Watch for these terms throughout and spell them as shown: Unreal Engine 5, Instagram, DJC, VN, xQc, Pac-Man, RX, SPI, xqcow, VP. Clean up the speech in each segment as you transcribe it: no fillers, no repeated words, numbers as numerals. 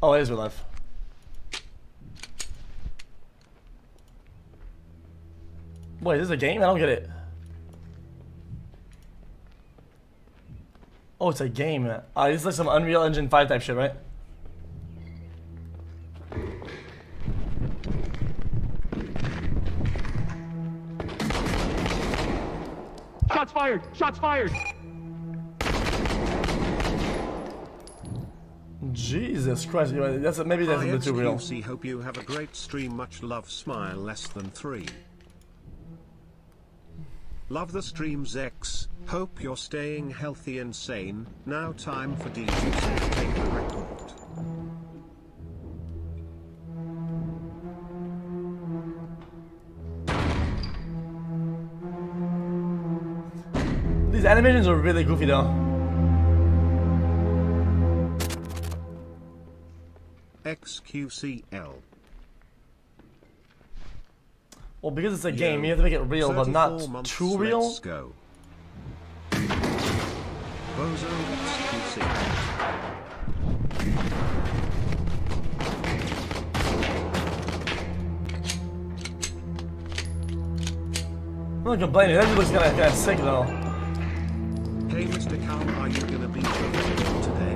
Oh, it is real life. Wait, is this a game? I don't get it. Oh, it's a game. This is like some Unreal Engine 5 type shit, right? Shots fired! Shots fired! Jesus Christ, that's maybe that's a bit too real. XQC, hope you have a great stream. Much love. Smile less than 3. Love the streams, X. Hope you're staying healthy and sane. Now time for DJC to take the record. These animations are really goofy though. XQCL. Well, because it's a game, you have to make it real, but not too real. Let's go. Bozo XQC. I'm not complaining. That looks kind of sick though. Hey, Mr. Cow, are you gonna be professional today?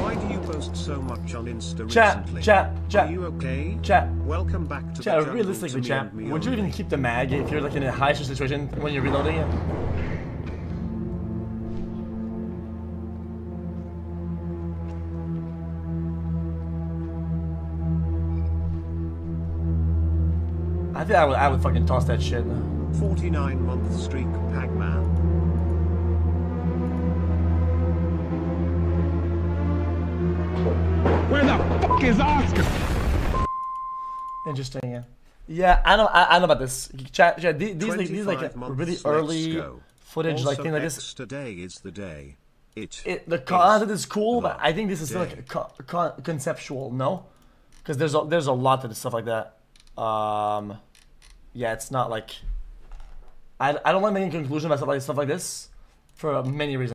Why do you post so much on Insta recently? Chat. Are you okay? Chat. Welcome back to chat. The realistically, chat. Would you even keep the mag if you're like in a high stress situation when you're reloading it? I think I would fucking toss that shit. 49-month streak, Pac-Man. Where the fuck is Oscar? Interesting, yeah. Yeah, I know about this. Chat, these like really early footage, also like thing like this. Today is the day. The content is cool, but I think this is still like a conceptual, no? Because there's a lot of stuff like that. Yeah, it's not like I don't like making conclusions about stuff like this for many reasons.